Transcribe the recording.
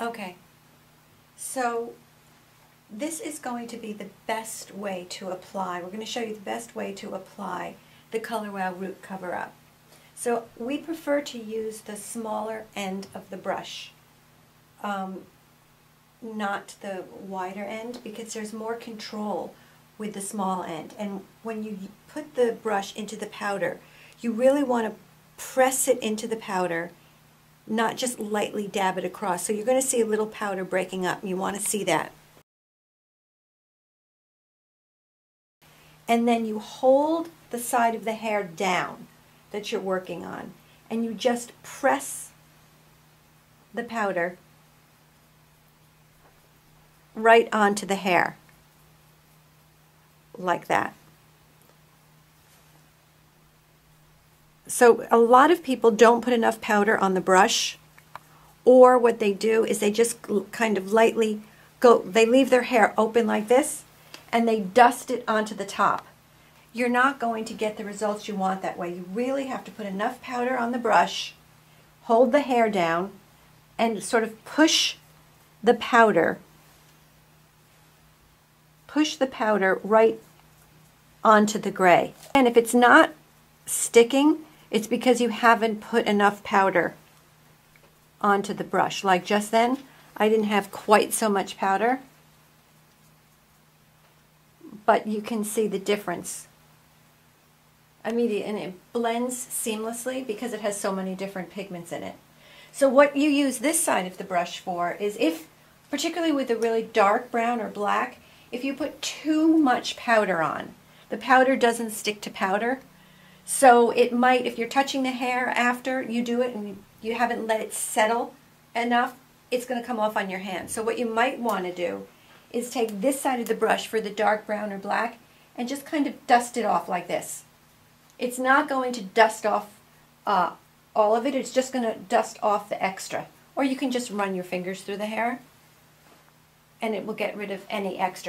Okay, so this is going to be the best way to apply. We're going to show you the best way to apply the Color Wow Root Cover Up. So we prefer to use the smaller end of the brush, not the wider end, because there's more control with the small end. And when you put the brush into the powder, you really want to press it into the powder, not just lightly dab it across. So you're going to see a little powder breaking up, and you want to see that. And then you hold the side of the hair down that you're working on, and you just press the powder right onto the hair, like that. So a lot of people don't put enough powder on the brush, or what they do is they just kind of lightly go, they leave their hair open like this, and they dust it onto the top. You're not going to get the results you want that way. You really have to put enough powder on the brush, hold the hair down, and sort of push the powder right onto the gray. And if it's not sticking, it's because you haven't put enough powder onto the brush. Like just then, I didn't have quite so much powder, but you can see the difference immediately, and it blends seamlessly because it has so many different pigments in it. So what you use this side of the brush for is, if, particularly with a really dark brown or black, if you put too much powder on, the powder doesn't stick to powder. So it might, if you're touching the hair after you do it and you haven't let it settle enough, it's going to come off on your hand. So what you might want to do is take this side of the brush for the dark brown or black and just kind of dust it off like this. It's not going to dust off all of it, it's just going to dust off the extra. Or you can just run your fingers through the hair and it will get rid of any extra.